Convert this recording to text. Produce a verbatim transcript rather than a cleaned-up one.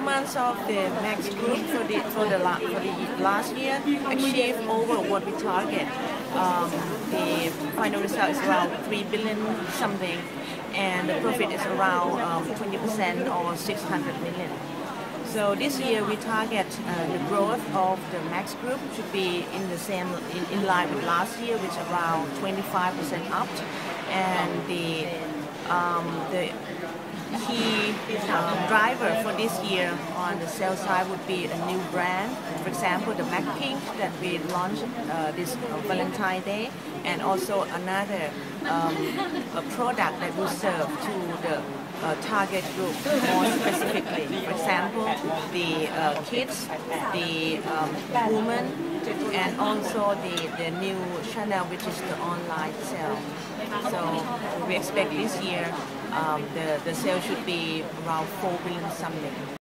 performance of the Mc Group for the for the, la for the last year achieved over what we target. Um, the final result is around three billion something, and the profit is around um, twenty percent or six hundred million. So this year we target uh, the growth of the Mc Group to be in the same in, in line with last year, which is around twenty-five percent up, and the um, the key um, driver for this year on the sales side would be a new brand, for example the McPink that we launched uh, this Valentine's Day, and also another um, a product that will serve to the Uh, target group more specifically. For example, the uh, kids, the um, women, and also the, the new channel, which is the online sale. So we expect this year um, the, the sale should be around four billion something.